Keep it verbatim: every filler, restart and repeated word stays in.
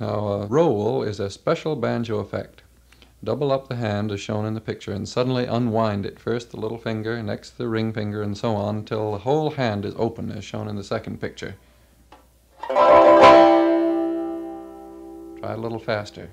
Now a roll is a special banjo effect. Double up the hand as shown in the picture and suddenly unwind it, first the little finger, next the ring finger, and so on till the whole hand is open as shown in the second picture. Try a little faster.